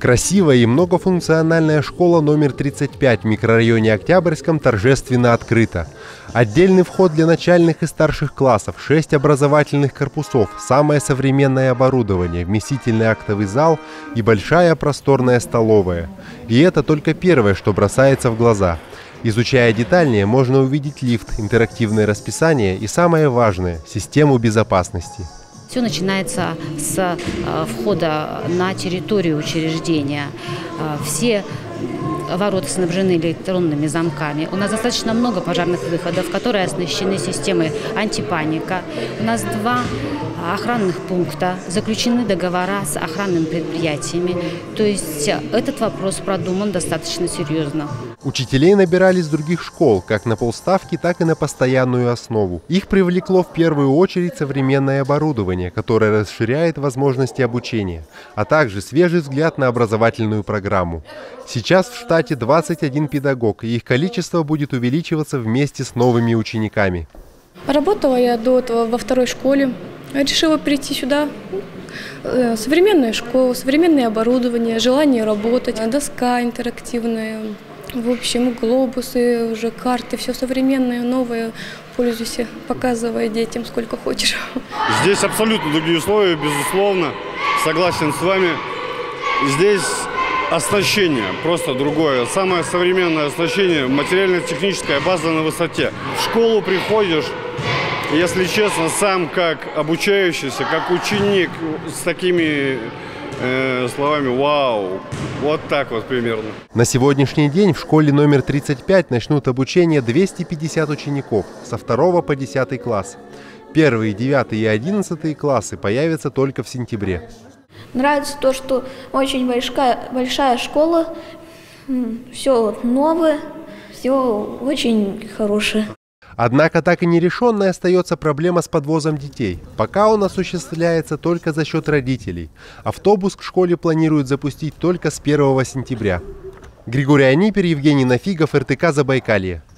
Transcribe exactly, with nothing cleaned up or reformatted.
Красивая и многофункциональная школа номер тридцать пять в микрорайоне Октябрьском торжественно открыта. Отдельный вход для начальных и старших классов, шесть образовательных корпусов, самое современное оборудование, вместительный актовый зал и большая просторная столовая. И это только первое, что бросается в глаза. Изучая детальнее, можно увидеть лифт, интерактивное расписание и, самое важное, систему безопасности. Все начинается с входа на территорию учреждения. Все ворота снабжены электронными замками. У нас достаточно много пожарных выходов, которые оснащены системой антипаника. У нас два охранных пункта, заключены договора с охранными предприятиями. То есть этот вопрос продуман достаточно серьезно. Учителей набирали из других школ, как на полставки, так и на постоянную основу. Их привлекло в первую очередь современное оборудование, которое расширяет возможности обучения, а также свежий взгляд на образовательную программу. Сейчас в штате двадцать один педагог, и их количество будет увеличиваться вместе с новыми учениками. Работала я до этого во второй школе. Решила перейти сюда. Современная школа, современное оборудование, желание работать, доска интерактивная. В общем, глобусы, уже карты, все современное, новое. Пользуйся, показывай детям сколько хочешь. Здесь абсолютно другие условия, безусловно. Согласен с вами. Здесь оснащение просто другое. Самое современное оснащение, материально-техническая база на высоте. В школу приходишь, если честно, сам как обучающийся, как ученик, с такими словами «Вау!». Вот так вот примерно. На сегодняшний день в школе номер тридцать пять начнут обучение двести пятьдесят учеников со второго по десятый класс. Первые, девятые и одиннадцатые классы появятся только в сентябре. Нравится то, что очень большая, большая школа, все новое, все очень хорошее. Однако так и нерешенной остается проблема с подвозом детей. Пока он осуществляется только за счет родителей. Автобус к школе планируют запустить только с первого сентября. Григорий Анипер, Евгений Нафигов, эр тэ ка Забайкалье.